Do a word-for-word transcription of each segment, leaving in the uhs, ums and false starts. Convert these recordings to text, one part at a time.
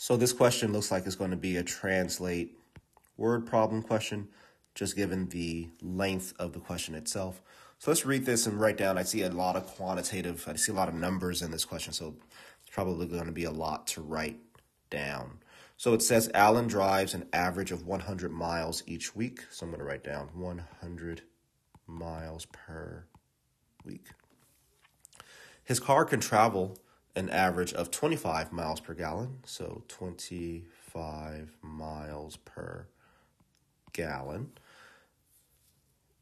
So this question looks like it's going to be a translate word problem question, just given the length of the question itself. So let's read this and write down. I see a lot of quantitative, I see a lot of numbers in this question, so it's probably going to be a lot to write down. So it says Alan drives an average of one hundred miles each week. So I'm going to write down one hundred miles per week. His car can travel an average of twenty-five miles per gallon. So twenty-five miles per gallon.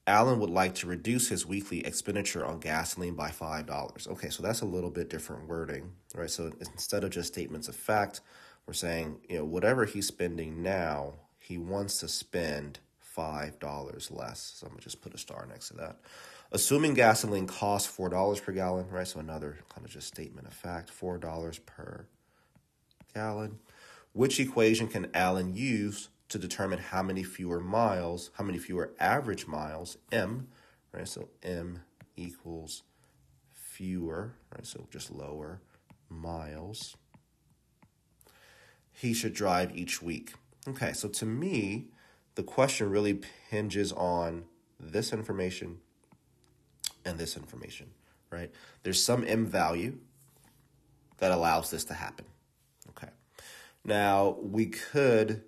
Alan would like to reduce his weekly expenditure on gasoline by five dollars. Okay, so that's a little bit different wording, right? So instead of just statements of fact, we're saying, you know, whatever he's spending now, he wants to spend five dollars less. So I'm going to just put a star next to that. Assuming gasoline costs four dollars per gallon, right? So another kind of just statement of fact, four dollars per gallon. Which equation can Alan use to determine how many fewer miles, how many fewer average miles, M, right? So M equals fewer, right? So just lower miles he should drive each week. Okay, so to me, the question really hinges on this information and this information, right? There's some M value that allows this to happen. Okay, now we could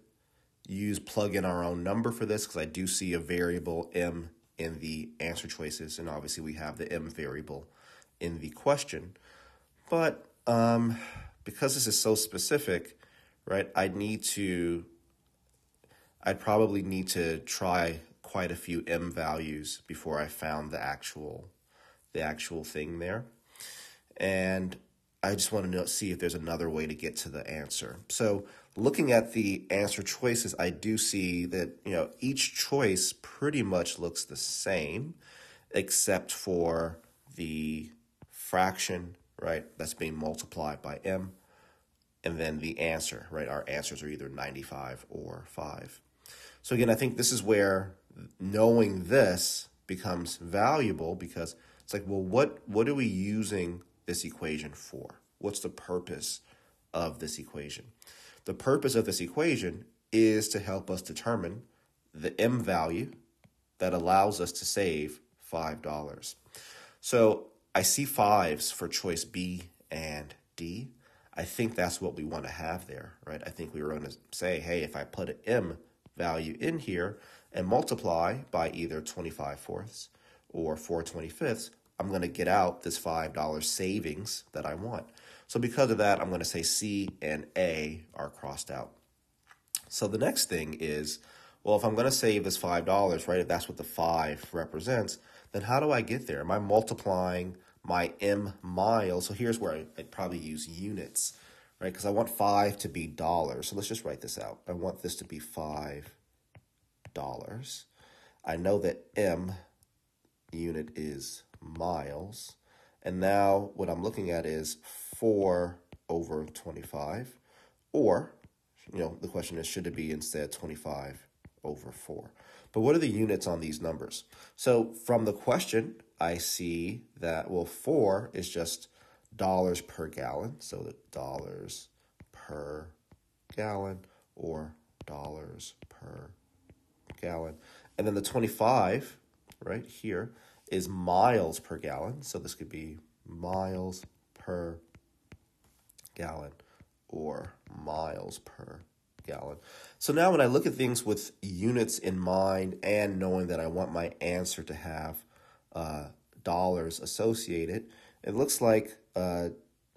use plug in our own number for this, because I do see a variable M in the answer choices, and obviously we have the M variable in the question. But um, because this is so specific, right, I'd need to, I'd probably need to try quite a few M values before I found the actual, the actual thing there. And I just want to know, see if there's another way to get to the answer. So looking at the answer choices, I do see that, you know, each choice pretty much looks the same, except for the fraction, right, that's being multiplied by M, and then the answer, right? Our answers are either ninety-five or five. So again, I think this is where knowing this becomes valuable, because it's like, well, what, what are we using this equation for? What's the purpose of this equation? The purpose of this equation is to help us determine the M value that allows us to save five dollars. So I see fives for choice B and D. I think that's what we want to have there, right? I think we were going to say, hey, if I put an M value in here and multiply by either twenty-five fourths or four twenty-fifths, I'm going to get out this five dollar savings that I want. So because of that, I'm going to say C and A are crossed out. So the next thing is, well, if I'm going to save this five dollars, right, if that's what the five represents, then how do I get there? Am I multiplying my M miles? So here's where I'd probably use units, right, because I want five to be dollars. So let's just write this out. I want this to be five dollars. I know that M unit is miles. And now what I'm looking at is four over twenty-five, or, you know, the question is, should it be instead twenty-five over four? But what are the units on these numbers? So from the question, I see that, well, four is just dollars per gallon. So the dollars per gallon or dollars per gallon. And then the twenty-five right here is miles per gallon. So this could be miles per gallon or miles per gallon. So now when I look at things with units in mind and knowing that I want my answer to have uh, dollars associated, it looks like uh,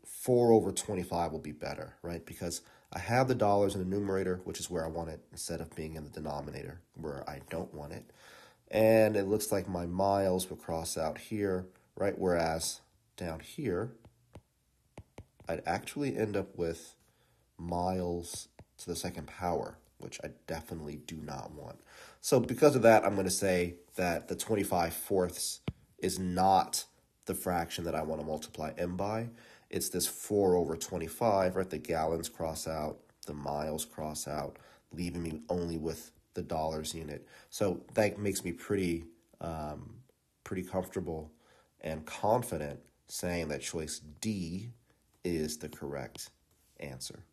four over twenty-five will be better, right? Because I have the dollars in the numerator, which is where I want it, instead of being in the denominator where I don't want it. And it looks like my miles will cross out here, right? Whereas down here, I'd actually end up with miles to the second power, which I definitely do not want. So because of that, I'm going to say that the twenty-five fourths is not the fraction that I want to multiply M by. It's this four over twenty-five, right? The gallons cross out, the miles cross out, leaving me only with the dollars unit. So that makes me pretty, um, pretty comfortable and confident saying that choice D is the correct answer.